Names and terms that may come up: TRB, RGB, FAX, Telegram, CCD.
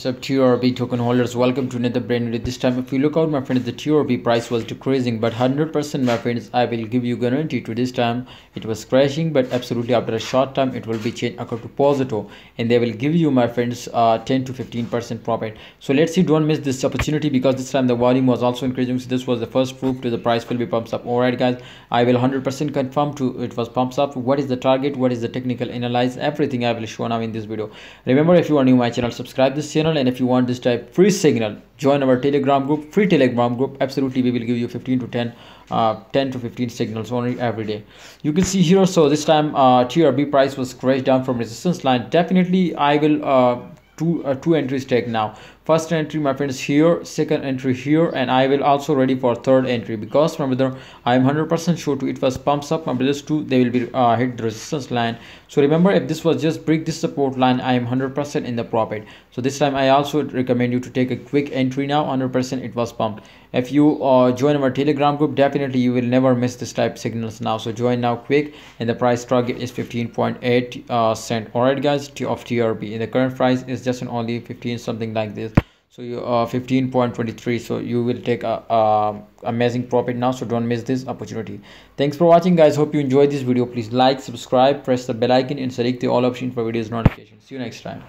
Sub TRB token holders, welcome to another brand new day. This time, if you look out, my friends, the TRB price was decreasing, but 100%, my friends, I will give you guarantee to this time it was crashing, but absolutely after a short time it will be changed according to positive, and they will give you, my friends, 10 to 15% profit. So let's see, don't miss this opportunity, because this time the volume was also increasing. So this was the first proof to the price will be pumps up. All right, guys, I will 100% confirm to it was pumps up. What is the target? What is the technical analyze? Everything I will show now in this video. Remember, if you are new my channel, subscribe this channel. And if you want this type free signal, join our Telegram group, free Telegram group. Absolutely, we will give you 10 to 15 signals only every day. You can see here. So this time TRB price was crashed down from resistance line. Definitely I will two entries take now. First entry, my friends, here, second entry here, and I will also ready for third entry, because my brother, I am 100% sure to it was pumps up, my brothers too, they will be hit the resistance line. So remember, if this was just break this support line, I am 100% in the profit. So this time I also recommend you to take a quick entry now. 100% it was pumped. If you join our Telegram group, definitely you will never miss this type signals now. So join now quick, and the price target is 15.8 cent. All right guys, of TRB, and the current price is just only 15 something like this. So you 15.23, so you will take a amazing profit now. So don't miss this opportunity. Thanks for watching guys, hope you enjoyed this video. Please like, subscribe, press the bell icon, and select the all option for videos notifications. See you next time.